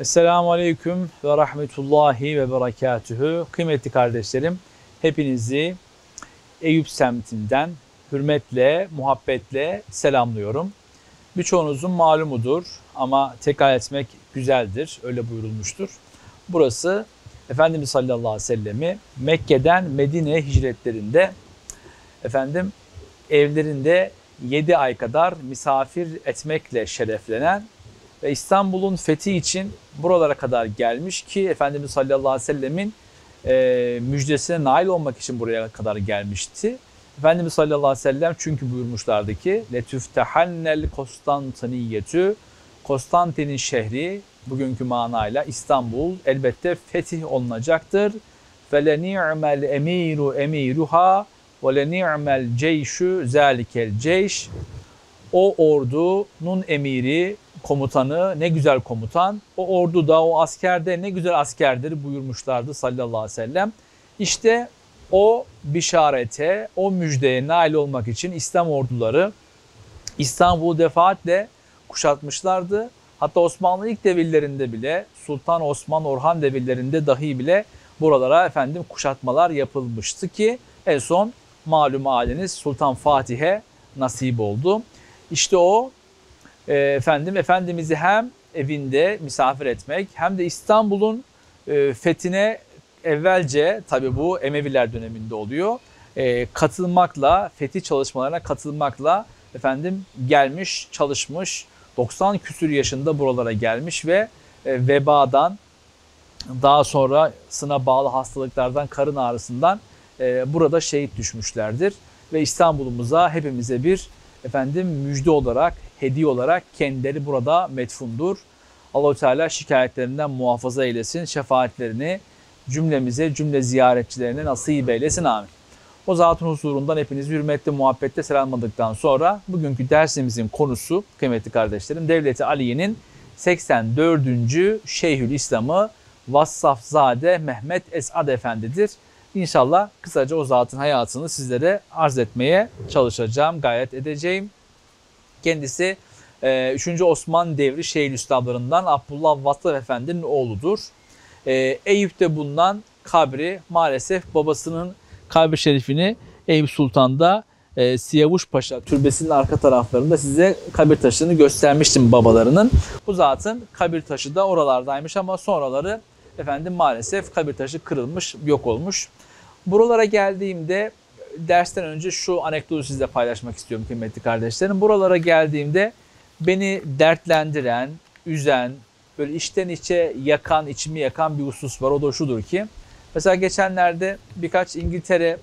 Esselamu Aleyküm ve Rahmetullahi ve Berekatühü. Kıymetli kardeşlerim, hepinizi Eyüp semtinden hürmetle, muhabbetle selamlıyorum. Birçoğunuzun malumudur ama tekrar etmek güzeldir, öyle buyurulmuştur. Burası Efendimiz sallallahu aleyhi ve sellem'i Mekke'den Medine'ye hicretlerinde evlerinde 7 ay kadar misafir etmekle şereflenen ve İstanbul'un fethi için buralara kadar gelmiş ki Efendimiz sallallahu aleyhi ve sellemin müjdesine nail olmak için buraya kadar gelmişti. Efendimiz sallallahu aleyhi ve sellem çünkü buyurmuşlardı ki لَتُفْتَحَنَّ الْكُسْتَانْتِنِيَّةُ Konstantin'in şehri, bugünkü manayla İstanbul, elbette fetih olunacaktır. فَلَنِعْمَ الْاَم۪يرُ اَم۪يرُهَا وَلَنِعْمَ الْجَيْشُ ذَٰلِكَ الْجَيْشِ O ordunun emiri, komutanı ne güzel komutan, o orduda, o askerde ne güzel askerdir buyurmuşlardı sallallahu aleyhi ve sellem. İşte o bişarete, o müjdeye nail olmak için İslam orduları İstanbul'u defaatle kuşatmışlardı. Hatta Osmanlı ilk devirlerinde bile, Sultan Osman Orhan devirlerinde dahi bile buralara kuşatmalar yapılmıştı ki en son malum haliniz Sultan Fatih'e nasip oldu. İşte o Efendimiz'i hem evinde misafir etmek hem de İstanbul'un fethine evvelce, tabi bu Emeviler döneminde oluyor, katılmakla, fetih çalışmalarına katılmakla gelmiş, çalışmış, 90 küsür yaşında buralara gelmiş ve vebadan, daha sonrasına bağlı hastalıklardan, karın ağrısından burada şehit düşmüşlerdir ve İstanbul'umuza, hepimize bir müjde olarak, hediye olarak kendileri burada metfundur. Allah-u Teala şikayetlerinden muhafaza eylesin. Şefaatlerini cümlemize, cümle ziyaretçilerine nasip eylesin. Amin. O zatın huzurundan hepinizi hürmetle, muhabbetle selamladıktan sonra bugünkü dersimizin konusu, kıymetli kardeşlerim, Devleti Aliye'nin 84. Şeyhülislam'ı Vassafzade Mehmet Esad Efendi'dir. İnşallah kısaca o zatın hayatını sizlere arz etmeye çalışacağım, gayret edeceğim. Kendisi 3. Osman devri Şeyhülislamlarından Abdullah Vassaf Efendi'nin oğludur. Eyüp'te bulunan kabri, maalesef babasının kabri şerifini Eyüp Sultan'da Siyavuş Paşa türbesinin arka taraflarında size kabir taşını göstermiştim babalarının. Bu zatın kabir taşı da oralardaymış ama sonraları maalesef kabir taşı kırılmış, yok olmuş. Buralara geldiğimde dersten önce şu anekdotu sizle paylaşmak istiyorum kıymetli kardeşlerim. Buralara geldiğimde beni dertlendiren, üzen, böyle içten içe yakan, içimi yakan bir husus var. O da şudur ki, mesela geçenlerde birkaç İngiltere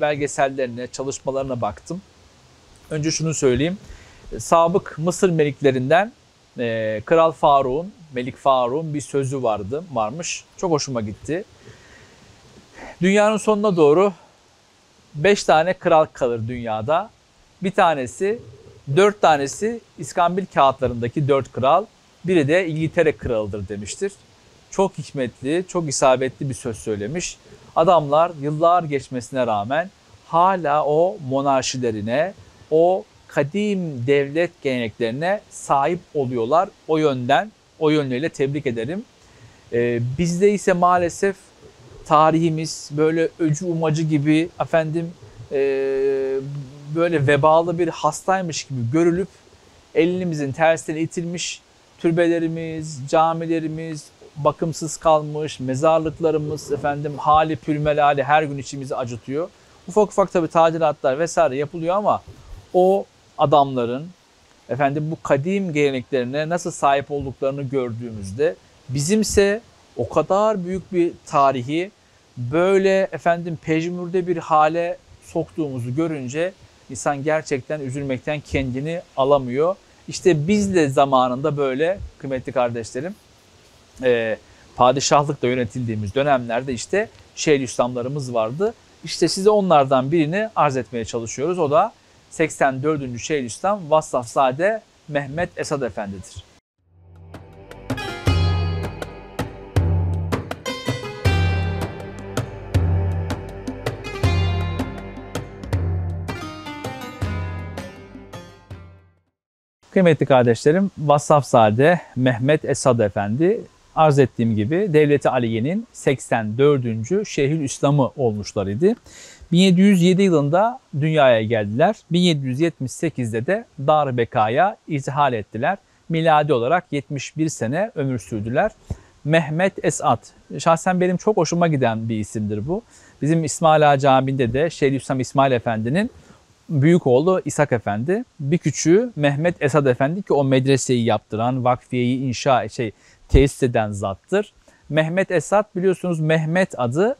belgesellerine, çalışmalarına baktım. Önce şunu söyleyeyim. Sabık Mısır meliklerinden Kral Faruk'un, Melik Faruk'un bir sözü varmış. Çok hoşuma gitti. Dünyanın sonuna doğru 5 tane kral kalır dünyada. Bir tanesi, 4 tanesi İskambil kağıtlarındaki 4 kral, biri de İngiltere kralıdır demiştir. Çok hikmetli, çok isabetli bir söz söylemiş. Adamlar yıllar geçmesine rağmen hala o monarşilerine, o kadim devlet geleneklerine sahip oluyorlar. O yönleriyle tebrik ederim. Bizde ise maalesef tarihimiz böyle öcü umacı gibi böyle vebalı bir hastaymış gibi görülüp elimizin tersine itilmiş, türbelerimiz, camilerimiz bakımsız kalmış, mezarlıklarımız hali pürmelali her gün içimizi acıtıyor. Ufak ufak tabi tadilatlar vesaire yapılıyor ama o adamların bu kadim geleneklerine nasıl sahip olduklarını gördüğümüzde bizimse o kadar büyük bir tarihi böyle pejmürde bir hale soktuğumuzu görünce insan gerçekten üzülmekten kendini alamıyor. İşte biz de zamanında böyle kıymetli kardeşlerim padişahlıkla yönetildiğimiz dönemlerde işte Şeyhülislamlarımız vardı. İşte size onlardan birini arz etmeye çalışıyoruz. O da 84. Şeyhülislam Vassafzade Mehmet Esad Efendi'dir. Kıymetli kardeşlerim, Vassafzade Mehmet Esad Efendi arz ettiğim gibi Devleti Aliye'nin 84. Şeyhülislam'ı olmuşlarıydı. 1707 yılında dünyaya geldiler. 1778'de de Dar-ı Beka'ya izhal ettiler. Miladi olarak 71 sene ömür sürdüler. Mehmet Esad, şahsen benim çok hoşuma giden bir isimdir bu. Bizim İsmail Ağa Camii'nde de Şeyhülislam İsmail Efendi'nin büyük oğlu İshak Efendi, bir küçüğü Mehmet Esad Efendi ki o medreseyi yaptıran, vakfiyeyi tesis eden zattır. Mehmet Esad biliyorsunuz Mehmet adı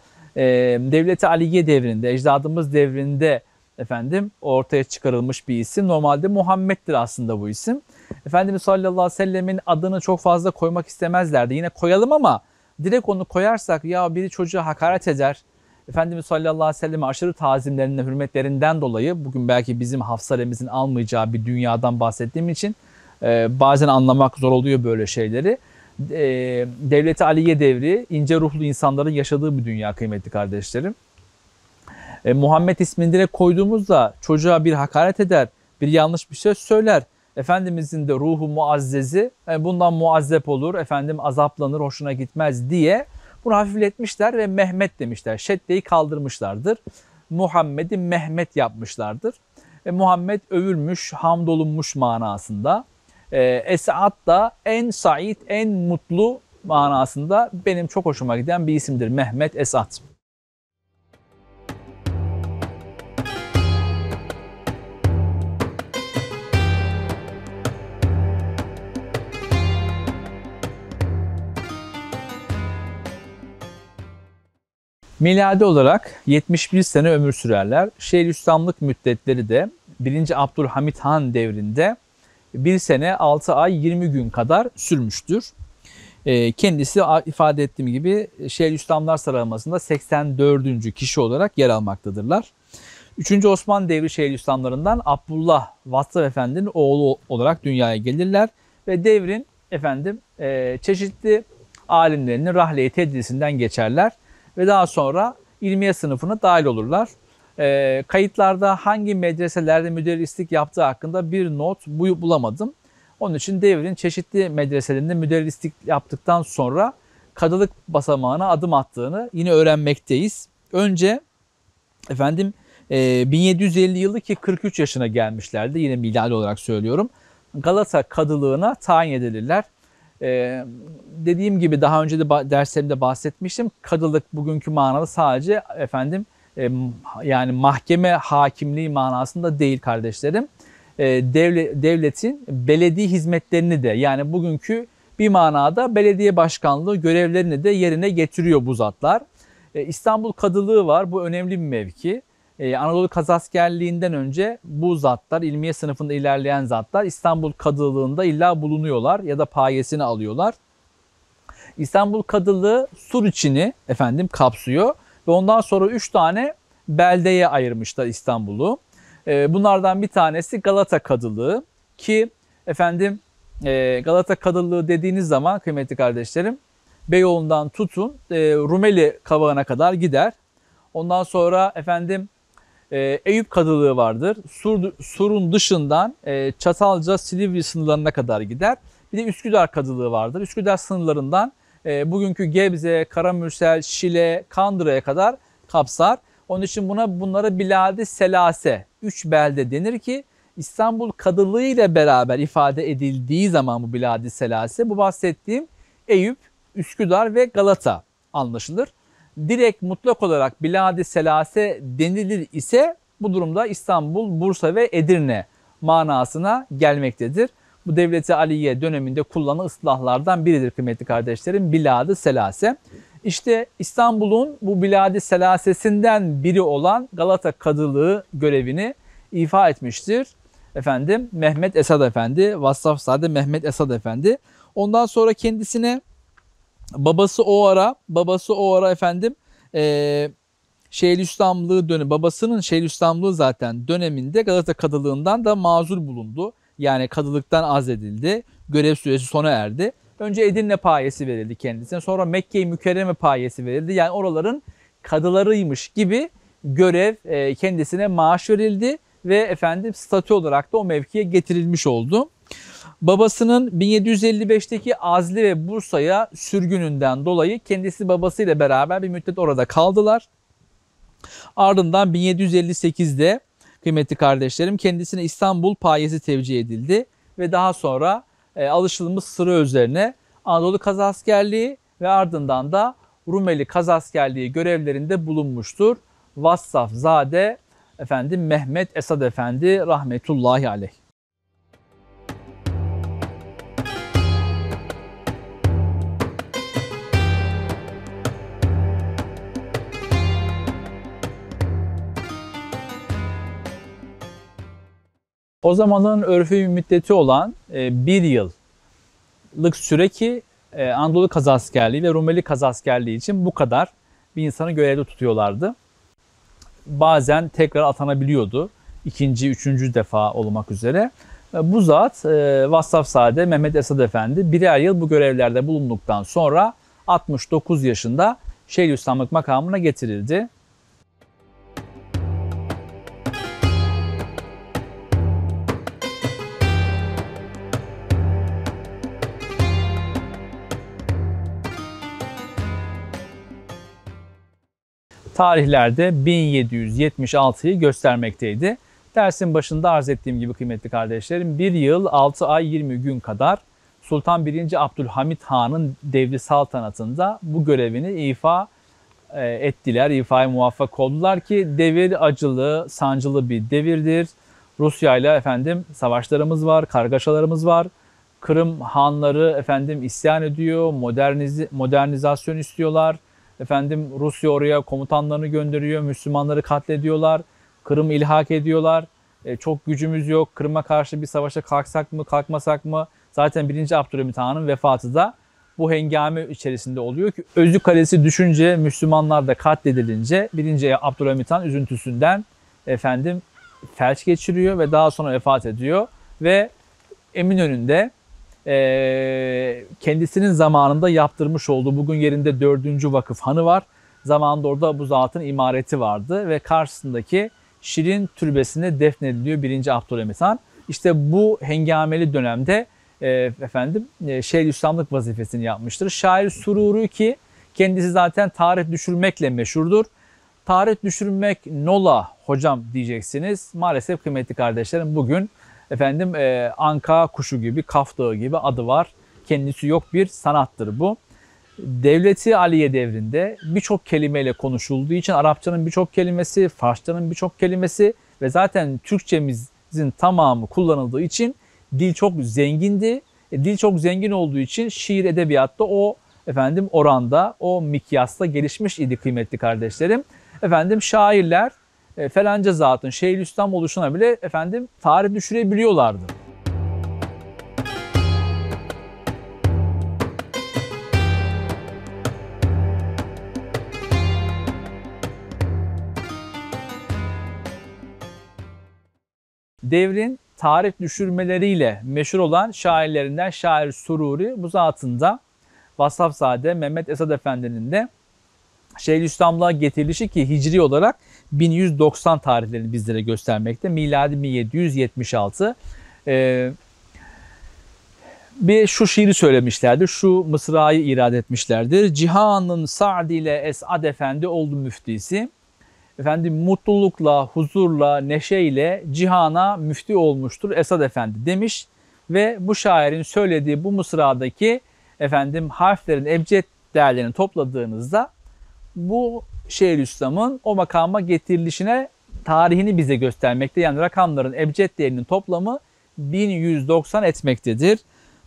Devleti Aliye devrinde, ecdadımız devrinde efendim ortaya çıkarılmış bir isim. Normalde Muhammed'dir aslında bu isim. Efendimiz sallallahu aleyhi ve sellemin adını çok fazla koymak istemezlerdi. Yine koyalım ama direkt onu koyarsak ya biri çocuğa hakaret eder. Efendimiz sallallahu aleyhi ve selleme aşırı tazimlerinden, hürmetlerinden dolayı bugün belki bizim hafsalemizin almayacağı bir dünyadan bahsettiğim için bazen anlamak zor oluyor böyle şeyleri. Devleti Aliye devri ince ruhlu insanların yaşadığı bir dünya kıymetli kardeşlerim. Muhammed ismini direkt koyduğumuzda çocuğa bir hakaret eder, bir yanlış bir şey söyler. Efendimizin de ruhu muazzezi bundan muazzep olur, efendim azaplanır, hoşuna gitmez diye bunu hafifletmişler ve Mehmet demişler. Şeddeyi kaldırmışlardır. Muhammed'i Mehmet yapmışlardır. Muhammed övülmüş, hamdolunmuş manasında. Esad da en said, en mutlu manasında benim çok hoşuma giden bir isimdir Mehmet Esad. Miladi olarak 71 sene ömür sürerler. Şeyhülislamlık müddetleri de 1. Abdülhamit Han devrinde 1 sene 6 ay 20 gün kadar sürmüştür. Kendisi ifade ettiğim gibi Şeyhülislamlar sıralamasında 84. kişi olarak yer almaktadırlar. 3. Osman devri Şeyhülislamlarından Abdullah Vassaf Efendi'nin oğlu olarak dünyaya gelirler ve devrin efendim çeşitli alimlerinin rahle-i tedrisinden geçerler. Ve daha sonra ilmiye sınıfına dahil olurlar. Kayıtlarda hangi medreselerde müderrislik yaptığı hakkında bir not bulamadım. Onun için devrin çeşitli medreselerinde müderrislik yaptıktan sonra kadılık basamağına adım attığını yine öğrenmekteyiz. Önce efendim 1750 yılı ki 43 yaşına gelmişlerdi. Yine miladi olarak söylüyorum. Galata kadılığına tayin edilirler. Dediğim gibi daha önce de derslerimde bahsetmiştim. Kadılık bugünkü manada sadece efendim yani mahkeme hakimliği manasında değil kardeşlerim. Devletin belediye hizmetlerini de yani bugünkü bir manada belediye başkanlığı görevlerini de yerine getiriyor bu zatlar. İstanbul kadılığı var. Bu önemli bir mevki. Anadolu Kazaskerliğinden önce bu zatlar, ilmiye sınıfında ilerleyen zatlar İstanbul Kadılığı'nda illa bulunuyorlar ya da payesini alıyorlar. İstanbul Kadılığı Suriçin'i efendim kapsıyor ve ondan sonra 3 tane beldeye ayırmışlar İstanbul'u. Bunlardan bir tanesi Galata Kadılığı ki efendim Galata Kadılığı dediğiniz zaman kıymetli kardeşlerim Beyoğlu'ndan tutun Rumeli Kavağı'na kadar gider. Ondan sonra efendim Eyüp Kadılığı vardır. Sur'un dışından Çatalca, Silivri sınırlarına kadar gider. Bir de Üsküdar Kadılığı vardır. Üsküdar sınırlarından bugünkü Gebze, Karamürsel, Şile, Kandıra'ya kadar kapsar. Onun için bunlara Bilad-i Selase, 3 belde denir ki İstanbul Kadılığı ile beraber ifade edildiği zaman bu Bilad-i Selase, bu bahsettiğim Eyüp, Üsküdar ve Galata anlaşılır. Direkt mutlak olarak Bilad-i Selase denilir ise bu durumda İstanbul, Bursa ve Edirne manasına gelmektedir. Bu Devleti Aliye döneminde kullanılan ıslahlardan biridir kıymetli kardeşlerim Bilad-i Selase. İşte İstanbul'un bu biladi selasesinden biri olan Galata Kadılığı görevini ifa etmiştir. Efendim Mehmet Esad Efendi, Vassafzade Mehmet Esad Efendi. Ondan sonra kendisine babası o ara efendim Şeyhülislamlığı dönemi, babasının Şeyhülislamlığı zaten döneminde Galata Kadılığından da mazur bulundu. Yani kadılıktan azledildi. Görev süresi sona erdi. Önce Edirne payesi verildi kendisine. Sonra Mekke-i Mükerreme payesi verildi. Yani oraların kadılarıymış gibi görev kendisine maaş verildi ve efendim statü olarak da o mevkiye getirilmiş oldu. Babasının 1755'teki Azli ve Bursa'ya sürgününden dolayı kendisi babasıyla beraber bir müddet orada kaldılar. Ardından 1758'de kıymetli kardeşlerim kendisine İstanbul payesi tevcih edildi ve daha sonra alışılmış sıra üzerine Anadolu Kazaskerliği ve ardından da Rumeli Kazaskerliği görevlerinde bulunmuştur. Vassafzade Efendi Mehmet Esad Efendi rahmetullahi aleyh. O zamanın örfü müddeti olan bir yıllık süre ki Anadolu Kazaskerliği ve Rumeli Kazaskerliği için bu kadar bir insanı görevde tutuyorlardı. Bazen tekrar atanabiliyordu. İkinci, üçüncü defa olmak üzere. Bu zat Vassafzade Mehmet Esad Efendi birer yıl bu görevlerde bulunduktan sonra 69 yaşında Şeyhülislamlık makamına getirildi. Tarihlerde 1776'yı göstermekteydi. Dersin başında arz ettiğim gibi kıymetli kardeşlerim, 1 yıl 6 ay 20 gün kadar Sultan 1. Abdülhamit Han'ın devri saltanatında bu görevini ifa ettiler, ifaya muvaffak oldular ki devir acılı, sancılı bir devirdir. Rusya ile efendim savaşlarımız var, kargaşalarımız var. Kırım hanları efendim isyan ediyor, modernizasyon istiyorlar. Efendim Rusya oraya komutanlarını gönderiyor, Müslümanları katlediyorlar, Kırım'ı ilhak ediyorlar. Çok gücümüz yok, Kırım'a karşı bir savaşa kalksak mı, kalkmasak mı? Zaten 1. Abdülhamit Han'ın vefatı da bu hengame içerisinde oluyor ki Özlük Kalesi düşünce, Müslümanlar da katledilince 1. Abdülhamit Han üzüntüsünden efendim felç geçiriyor ve daha sonra vefat ediyor ve Eminönü'nde kendisinin zamanında yaptırmış olduğu, bugün yerinde 4. Vakıf Hanı var. Zamanında orada bu zatın imareti vardı ve karşısındaki Şirin Türbesi'nde defnediliyor 1. Abdülhamit Han. İşte bu hengameli dönemde efendim Şeyhülislamlık vazifesini yapmıştır. Şair Sururi ki kendisi zaten tarih düşürmekle meşhurdur. Tarih düşürmek nola hocam diyeceksiniz. Maalesef kıymetli kardeşlerim bugün efendim anka kuşu gibi, kaftağı gibi adı var. Kendisi yok bir sanattır bu. Devleti Aliye devrinde birçok kelimeyle konuşulduğu için Arapçanın birçok kelimesi, Farsçanın birçok kelimesi ve zaten Türkçemizin tamamı kullanıldığı için dil çok zengindi. Dil çok zengin olduğu için şiir edebiyatta o efendim oranda, o mikyasta gelişmiş idi kıymetli kardeşlerim. Efendim şairler falanca zatın Şeyhülislam oluşuna bile efendim tarih düşürebiliyorlardı. Devrin tarih düşürmeleriyle meşhur olan şairlerinden şair Sururi, bu zatın da Vassafzade Mehmet Esad Efendi'nin de Şeyhülislamlığa getirilişi ki hicri olarak 1190 tarihlerini bizlere göstermekte. Miladi 1776. Bir şu şiiri söylemişlerdir. Şu mısrayı irade etmişlerdir. Cihanın Sa'd ile Esad Efendi oldu müftisi. Efendim mutlulukla, huzurla, neşeyle cihana müfti olmuştur Esad Efendi demiş. Ve bu şairin söylediği bu mısradaki efendim harflerin ebced değerlerini topladığınızda bu Şeyhülislam'ın o makama getirilişine tarihini bize göstermekte. Yani rakamların ebced değerinin toplamı 1190 etmektedir.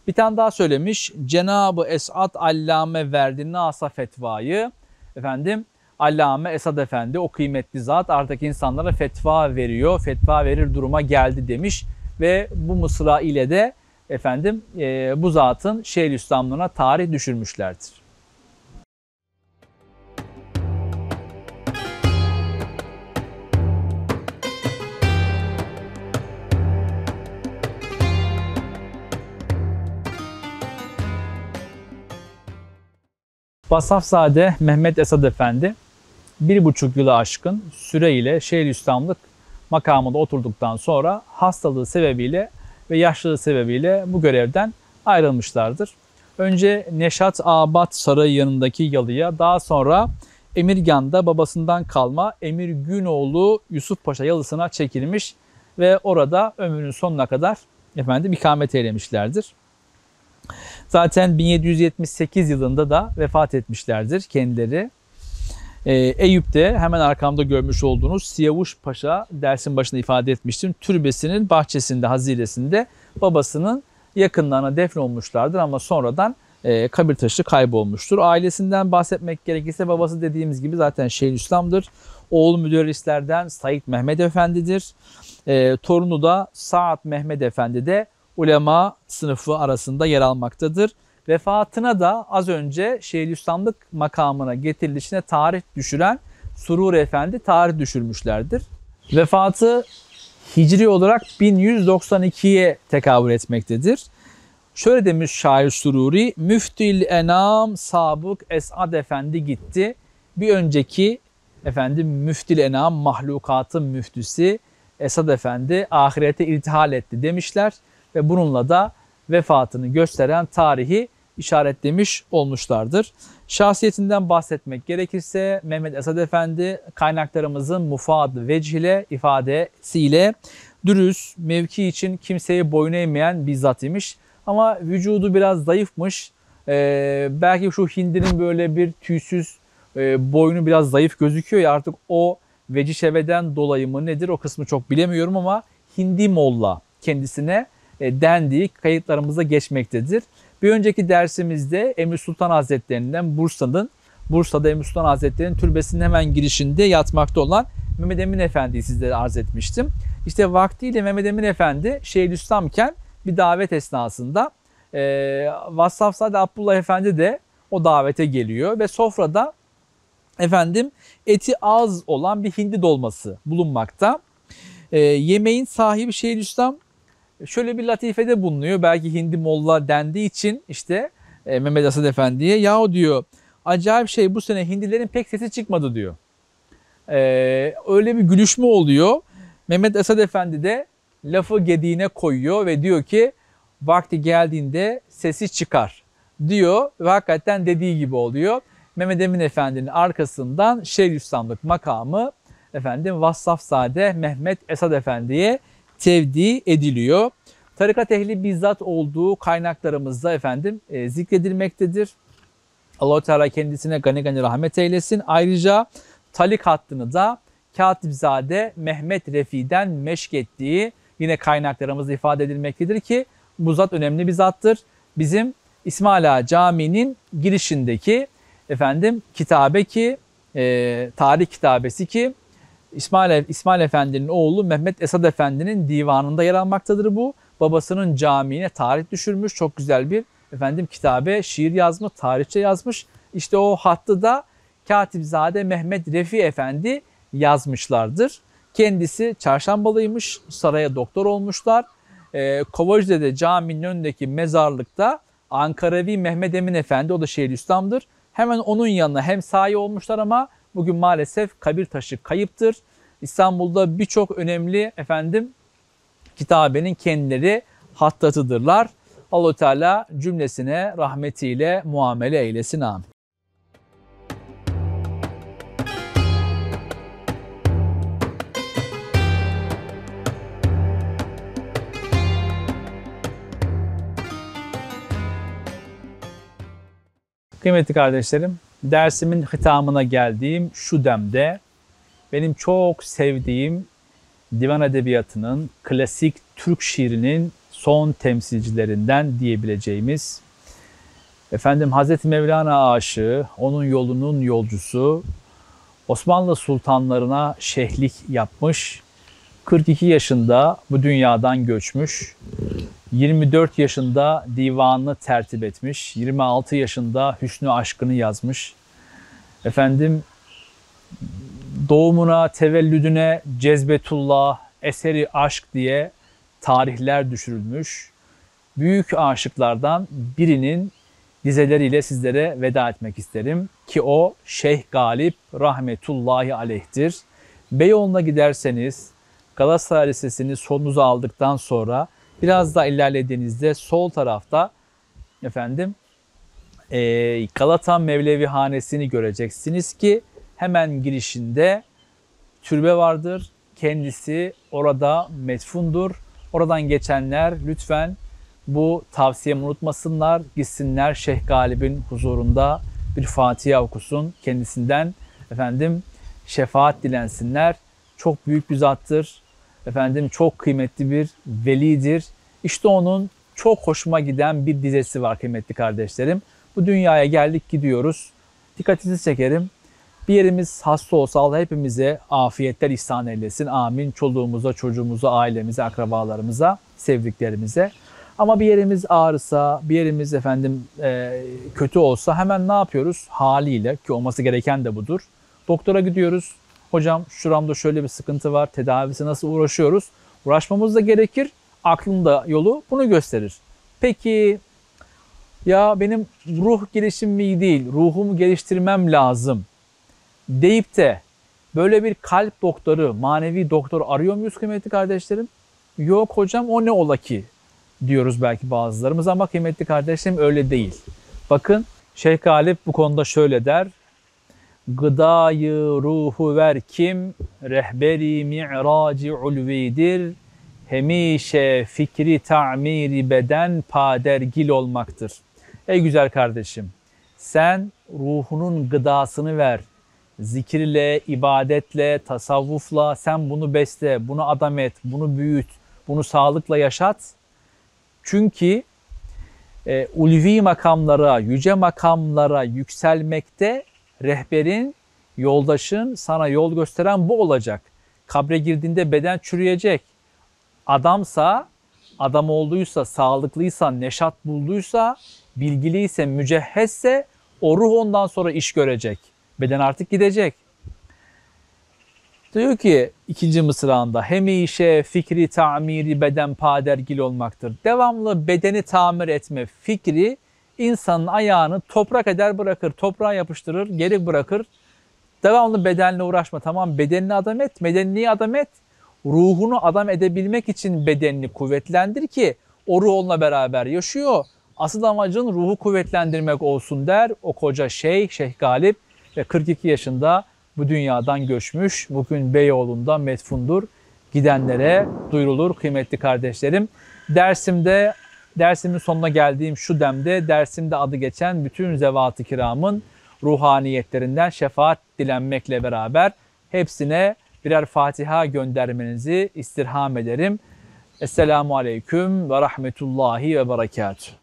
Bir tane daha söylemiş. Cenab-ı Esad Allame verdi nasa fetvayı. Efendim Allame Esad Efendi o kıymetli zat artık insanlara fetva veriyor. Fetva verir duruma geldi demiş. Ve bu mısra ile de efendim bu zatın Şeyhülislamlığına tarih düşürmüşlerdir. Vassafzade Mehmet Esad Efendi 1,5 yılı aşkın süreyle Şeyhülislamlık makamında oturduktan sonra hastalığı sebebiyle ve yaşlılığı sebebiyle bu görevden ayrılmışlardır. Önce Neşat Abad Sarayı yanındaki yalıya, daha sonra Emirgan'da babasından kalma Emir Günoğlu Yusuf Paşa yalısına çekilmiş ve orada ömrünün sonuna kadar efendim ikamet eylemişlerdir. Zaten 1778 yılında da vefat etmişlerdir kendileri. Eyüp'te hemen arkamda görmüş olduğunuz Siyavuş Paşa, dersin başında ifade etmiştim, türbesinin bahçesinde, haziresinde babasının yakınlarına defnolmuşlardır ama sonradan kabir taşı kaybolmuştur. Ailesinden bahsetmek gerekirse babası dediğimiz gibi zaten Şeyhülislam'dır. Oğlu müderrislerden Said Mehmet Efendi'dir. Torunu da Saad Mehmet Efendi de ulema sınıfı arasında yer almaktadır. Vefatına da az önce Şeyhülislamlık makamına getirilişine tarih düşüren Sururi Efendi tarih düşürmüşlerdir. Vefatı hicri olarak 1192'ye tekabül etmektedir. Şöyle demiş şair Sururi: Müftül Enam Sabık Esad Efendi gitti. Bir önceki efendim Müftül Enam, mahlukatın müftüsü Esad Efendi ahirete irtihal etti demişler. Ve bununla da vefatını gösteren tarihi işaretlemiş olmuşlardır. Şahsiyetinden bahsetmek gerekirse Mehmet Esad Efendi kaynaklarımızın mufadı vecih ile, ifadesiyle dürüst, mevki için kimseye boyun eğmeyen bir zat imiş. Ama vücudu biraz zayıfmış. Belki şu hindinin böyle bir tüysüz boynu biraz zayıf gözüküyor ya, artık o vecih şeveden dolayı mı nedir o kısmı çok bilemiyorum ama hindi molla kendisine dendiği kayıtlarımıza geçmektedir. Bir önceki dersimizde Emir Sultan Hazretleri'nden Bursa'da Emir Sultan Hazretleri'nin türbesinin hemen girişinde yatmakta olan Mehmet Emin Efendi'yi sizlere arz etmiştim. İşte vaktiyle Mehmet Emin Efendi Şeyhülislamken bir davet esnasında Vassafzade Abdullah Efendi de o davete geliyor ve sofrada efendim eti az olan bir hindi dolması bulunmakta. Yemeğin sahibi Şeyhülislam şöyle bir latifede bulunuyor. Belki hindi molla dendiği için işte Mehmet Esad Efendi'ye, yahu diyor acayip şey, bu sene hindilerin pek sesi çıkmadı diyor. Öyle bir gülüşme oluyor. Mehmet Esad Efendi de lafı gediğine koyuyor ve diyor ki vakti geldiğinde sesi çıkar diyor ve hakikaten dediği gibi oluyor. Mehmet Emin Efendi'nin arkasından Şeyhülislamlık makamı efendim Vassafzade Mehmet Esad Efendi'ye tevdi ediliyor. Tarikat ehli bizzat olduğu kaynaklarımızda efendim zikredilmektedir. Allah-u Teala kendisine gani gani rahmet eylesin. Ayrıca talik hattını da Katibzade Mehmet Refik'den meşk ettiği yine kaynaklarımızda ifade edilmektedir ki bu zat önemli bir zattır. Bizim İsmaila Camii'nin girişindeki efendim kitabe ki tarih kitabesi ki İsmail Efendi'nin oğlu Mehmet Esad Efendi'nin divanında yer almaktadır bu. Babasının camiine tarih düşürmüş. Çok güzel bir efendim kitabe, şiir yazmış, tarihçe yazmış. İşte o hattı da Katibzade Mehmet Refik Efendi yazmışlardır. Kendisi Çarşambalıymış, saraya doktor olmuşlar. Kovacı'da caminin önündeki mezarlıkta Ankaravi Mehmet Emin Efendi, o da Şeyhülislam'dır. Hemen onun yanına hemsahi olmuşlar ama bugün maalesef kabir taşı kayıptır. İstanbul'da birçok önemli efendim kitabenin kendileri hattatıdırlar. Allah-u Teala cümlesine rahmetiyle muamele eylesin. Amin. Kıymetli kardeşlerim, dersimin hitamına geldiğim şu demde benim çok sevdiğim divan edebiyatının, klasik Türk şiirinin son temsilcilerinden diyebileceğimiz, efendim Hazreti Mevlana aşığı, onun yolunun yolcusu, Osmanlı sultanlarına şeyhlik yapmış, 42 yaşında bu dünyadan göçmüş, 24 yaşında divanını tertip etmiş, 26 yaşında Hüsnü Aşkı'nı yazmış. Efendim doğumuna, tevellüdüne Cezbetullah, Eseri Aşk diye tarihler düşürülmüş. Büyük aşıklardan birinin dizeleriyle sizlere veda etmek isterim ki o Şeyh Galip rahmetullahi aleyhtir. Beyoğlu'na giderseniz Galatasaray Lisesi'ni sonunuza aldıktan sonra biraz daha ilerlediğinizde sol tarafta efendim Galata Mevlevi Hanesi'ni göreceksiniz ki hemen girişinde türbe vardır. Kendisi orada metfundur. Oradan geçenler lütfen bu tavsiyemi unutmasınlar. Gitsinler Şeyh Galip'in huzurunda bir Fatiha okusun. Kendisinden efendim şefaat dilensinler. Çok büyük bir zattır. Efendim çok kıymetli bir velidir. İşte onun çok hoşuma giden bir dizesi var kıymetli kardeşlerim. Bu dünyaya geldik gidiyoruz. Dikkatinizi çekerim. Bir yerimiz hasta olsa Allah hepimize afiyetler ihsan eylesin. Amin. Çoluğumuza, çocuğumuza, ailemize, akrabalarımıza, sevdiklerimize. Ama bir yerimiz ağrısa, bir yerimiz efendim kötü olsa hemen ne yapıyoruz? Haliyle ki olması gereken de budur. Doktora gidiyoruz. Hocam şuramda şöyle bir sıkıntı var. Tedavisi nasıl uğraşıyoruz? Uğraşmamız da gerekir. Aklın da yolu bunu gösterir. Peki ya benim ruh gelişimim iyi değil, ruhumu geliştirmem lazım deyip de böyle bir kalp doktoru, manevi doktor arıyor muyuz kıymetli kardeşlerim? Yok hocam o ne ola ki diyoruz belki bazılarımız ama kıymetli kardeşlerim öyle değil. Bakın Şeyh Galip bu konuda şöyle der. Gıdayı ruhu ver kim, rehberi mi'raci ulvidir, hemişe fikri ta'miri beden padergil olmaktır. Ey güzel kardeşim, sen ruhunun gıdasını ver. Zikirle, ibadetle, tasavvufla sen bunu besle, bunu adam et, bunu büyüt, bunu sağlıkla yaşat. Çünkü ulvi makamlara, yüce makamlara yükselmekte rehberin, yoldaşın, sana yol gösteren bu olacak. Kabre girdiğinde beden çürüyecek. Adamsa, adam olduysa, sağlıklıysa, neşat bulduysa, bilgiliyse, mücehhesse o ruh ondan sonra iş görecek. Beden artık gidecek. Diyor ki ikinci mısrağında hemişe fikri tamiri beden padergil olmaktır. Devamlı bedeni tamir etme fikri insanın ayağını toprak eder bırakır, toprağa yapıştırır, geri bırakır. Devamlı bedenle uğraşma. Tamam bedenini adam et, medenliği adam et. Ruhunu adam edebilmek için bedenini kuvvetlendir ki o ruh onunla beraber yaşıyor. Asıl amacın ruhu kuvvetlendirmek olsun der o koca Şeyh Galip. Ve 42 yaşında bu dünyadan göçmüş. Bugün Beyoğlu'nda metfundur. Gidenlere duyurulur kıymetli kardeşlerim. Dersimin sonuna geldiğim şu demde dersimde adı geçen bütün zevat-ı kiramın ruhaniyetlerinden şefaat dilenmekle beraber hepsine birer Fatiha göndermenizi istirham ederim. Esselamu Aleyküm ve Rahmetullahi ve Berekatuhu.